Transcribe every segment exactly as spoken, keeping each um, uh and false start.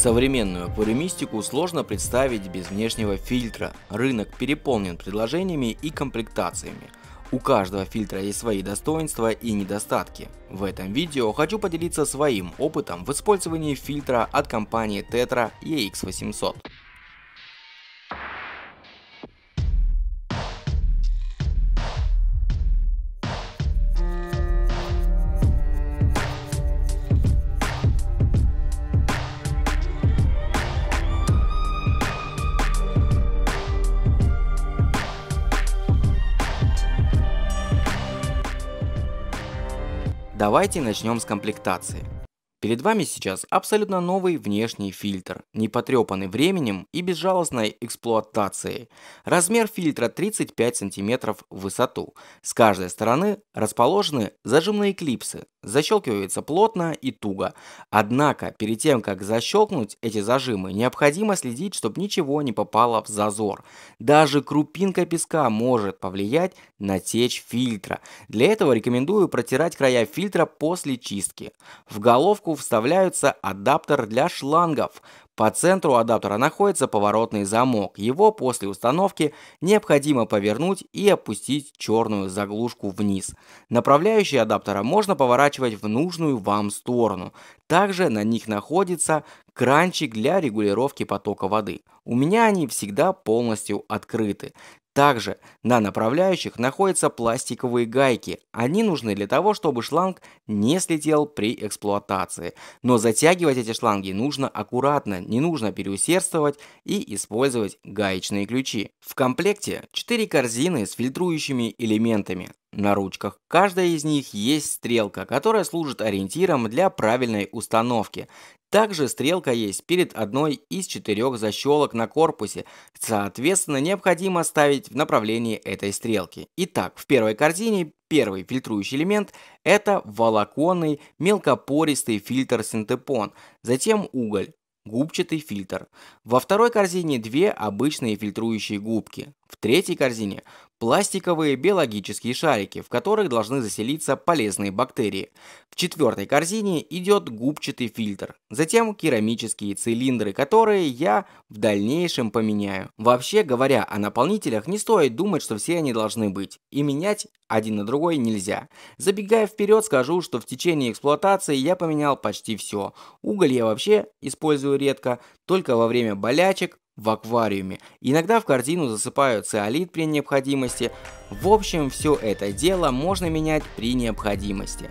Современную полемистику сложно представить без внешнего фильтра. Рынок переполнен предложениями и комплектациями. У каждого фильтра есть свои достоинства и недостатки. В этом видео хочу поделиться своим опытом в использовании фильтра от компании Tetra и икс восемьсот. Давайте начнем с комплектации. Перед вами сейчас абсолютно новый внешний фильтр, не потрепанный временем и безжалостной эксплуатацией. Размер фильтра тридцать пять сантиметров в высоту. С каждой стороны расположены зажимные клипсы. Защелкивается плотно и туго. Однако, перед тем как защелкнуть эти зажимы, необходимо следить, чтобы ничего не попало в зазор. Даже крупинка песка может повлиять на течь фильтра. Для этого рекомендую протирать края фильтра после чистки. В головку вставляется адаптер для шлангов. По центру адаптера находится поворотный замок. Его после установки необходимо повернуть и опустить черную заглушку вниз. Направляющий адаптера можно поворачивать в нужную вам сторону. Также на них находится кранчик для регулировки потока воды. У меня они всегда полностью открыты. Также на направляющих находятся пластиковые гайки. Они нужны для того, чтобы шланг не слетел при эксплуатации. Но затягивать эти шланги нужно аккуратно, не нужно переусердствовать и использовать гаечные ключи. В комплекте четыре корзины с фильтрующими элементами. На ручках каждая из них есть стрелка, которая служит ориентиром для правильной установки. Также стрелка есть перед одной из четырех защелок на корпусе, соответственно необходимо ставить в направлении этой стрелки. Итак, в первой корзине первый фильтрующий элемент – это волоконный мелкопористый фильтр синтепон, затем уголь. Губчатый фильтр. Во второй корзине две обычные фильтрующие губки. В третьей корзине пластиковые биологические шарики, в которых должны заселиться полезные бактерии. В четвертой корзине идет губчатый фильтр. Затем керамические цилиндры, которые я в дальнейшем поменяю. Вообще говоря о наполнителях, не стоит думать, что все они должны быть. И менять один на другой нельзя. Забегая вперед, скажу, что в течение эксплуатации я поменял почти все. Уголь я вообще использую редко, только во время болячек в аквариуме. Иногда в корзину засыпают циолит при необходимости. В общем, все это дело можно менять при необходимости.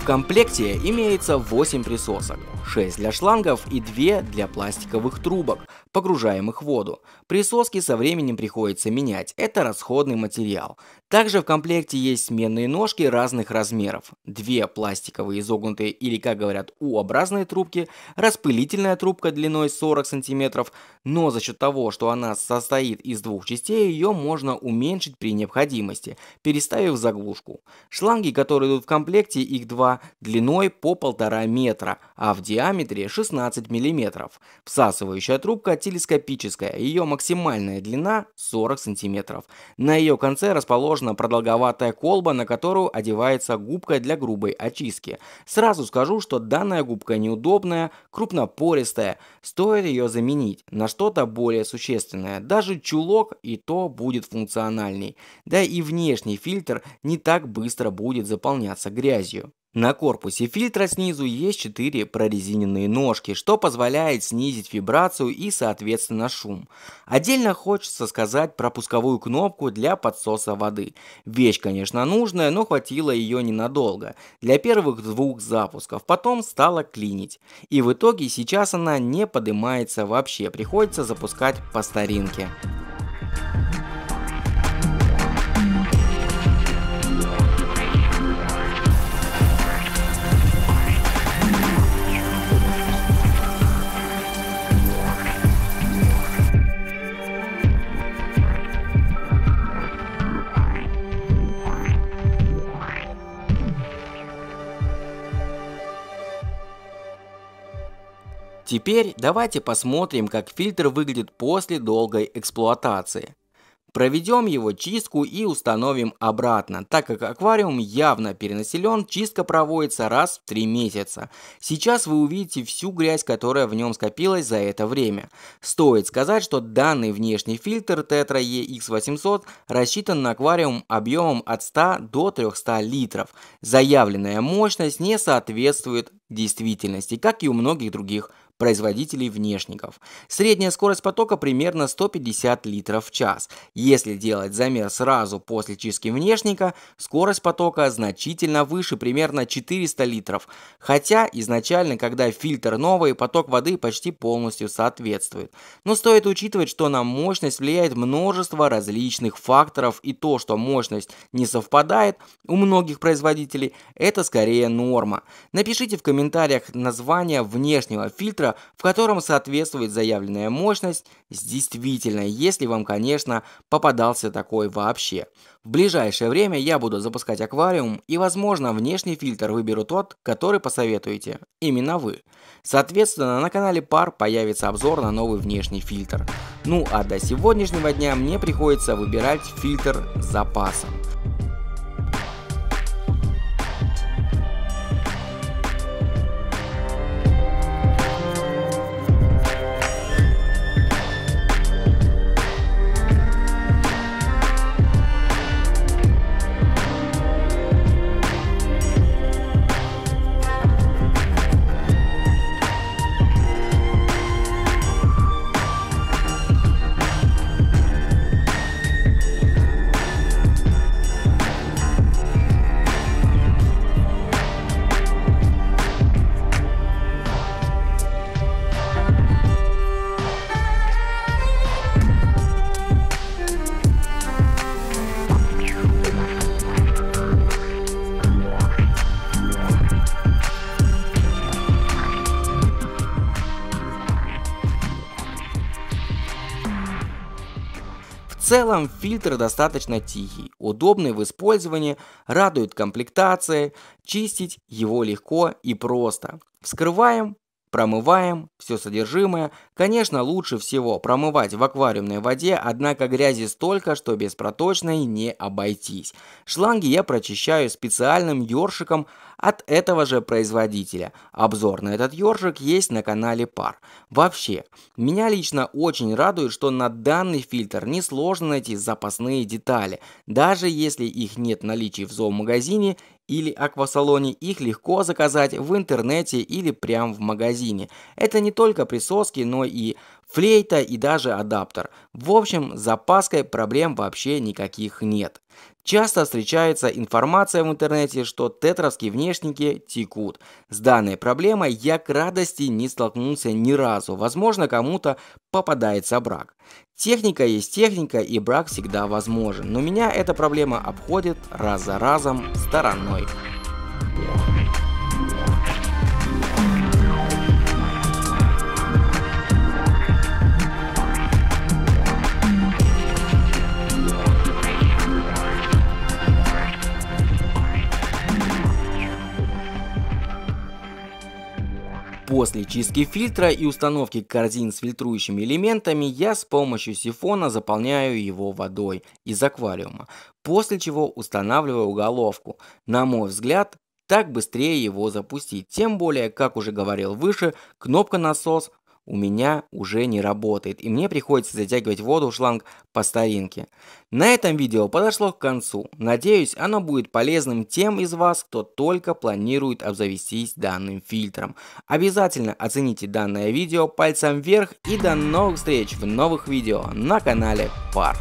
В комплекте имеется восемь присосок, шесть для шлангов и два для пластиковых трубок, погружаемых в воду. Присоски со временем приходится менять, это расходный материал. Также в комплекте есть сменные ножки разных размеров, две пластиковые изогнутые или, как говорят, У-образные трубки, распылительная трубка длиной сорок сантиметров, но за счет того, что она состоит из двух частей, ее можно уменьшить при необходимости, переставив заглушку. Шланги, которые идут в комплекте, их два, длиной по полтора метра, а в диаметре шестнадцать миллиметров. Всасывающая трубка телескопическая, ее максимальная длина сорок сантиметров. На ее конце расположена продолговатая колба, на которую одевается губка для грубой очистки. Сразу скажу, что данная губка неудобная, крупнопористая, стоит ее заменить на что-то более существенное. Даже чулок и то будет функциональней. Да и внешний фильтр не так быстро будет заполняться грязью. На корпусе фильтра снизу есть четыре прорезиненные ножки, что позволяет снизить вибрацию и, соответственно, шум. Отдельно хочется сказать про пусковую кнопку для подсоса воды. Вещь, конечно, нужная, но хватило ее ненадолго. Для первых двух запусков, потом стала клинить. И в итоге сейчас она не поднимается вообще, приходится запускать по старинке. Теперь давайте посмотрим, как фильтр выглядит после долгой эксплуатации. Проведем его чистку и установим обратно, так как аквариум явно перенаселен, чистка проводится раз в три месяца. Сейчас вы увидите всю грязь, которая в нем скопилась за это время. Стоит сказать, что данный внешний фильтр Tetra и икс восемьсот рассчитан на аквариум объемом от ста до трёхсот литров. Заявленная мощность не соответствует действительности, как и у многих других производителей внешников. Средняя скорость потока примерно сто пятьдесят литров в час. Если делать замер сразу после чистки внешника, скорость потока значительно выше, примерно четыреста литров. Хотя изначально, когда фильтр новый, поток воды почти полностью соответствует. Но стоит учитывать, что на мощность влияет множество различных факторов, и то, что мощность не совпадает у многих производителей, это скорее норма. Напишите в комментариях название внешнего фильтра, в котором соответствует заявленная мощность с действительной, если вам, конечно, попадался такой вообще. В ближайшее время я буду запускать аквариум и, возможно, внешний фильтр выберу тот, который посоветуете именно вы. Соответственно, на канале пар появится обзор на новый внешний фильтр. Ну а до сегодняшнего дня мне приходится выбирать фильтр с запасом. В целом фильтр достаточно тихий, удобный в использовании, радует комплектация, чистить его легко и просто. Вскрываем, промываем все содержимое. Конечно, лучше всего промывать в аквариумной воде, однако грязи столько, что без проточной не обойтись. Шланги я прочищаю специальным ёршиком от этого же производителя. Обзор на этот ёршик есть на канале пар. Вообще, меня лично очень радует, что на данный фильтр несложно найти запасные детали. Даже если их нет в наличии в зоомагазине или аквасалоне, их легко заказать в интернете или прямо в магазине. Это не только присоски, но и флейта и даже адаптер. В общем, с запаской проблем вообще никаких нет. Часто встречается информация в интернете, что тетровские внешники текут. С данной проблемой я к радости не столкнулся ни разу. Возможно, кому-то попадается брак. Техника есть техника, и брак всегда возможен. Но меня эта проблема обходит раз за разом стороной. После чистки фильтра и установки корзин с фильтрующими элементами я с помощью сифона заполняю его водой из аквариума, после чего устанавливаю уголовку. На мой взгляд, так быстрее его запустить, тем более, как уже говорил выше, кнопка насос у меня уже не работает, и мне приходится затягивать воду в шланг по старинке. На этом видео подошло к концу. Надеюсь, оно будет полезным тем из вас, кто только планирует обзавестись данным фильтром. Обязательно оцените данное видео пальцем вверх, и до новых встреч в новых видео на канале пар.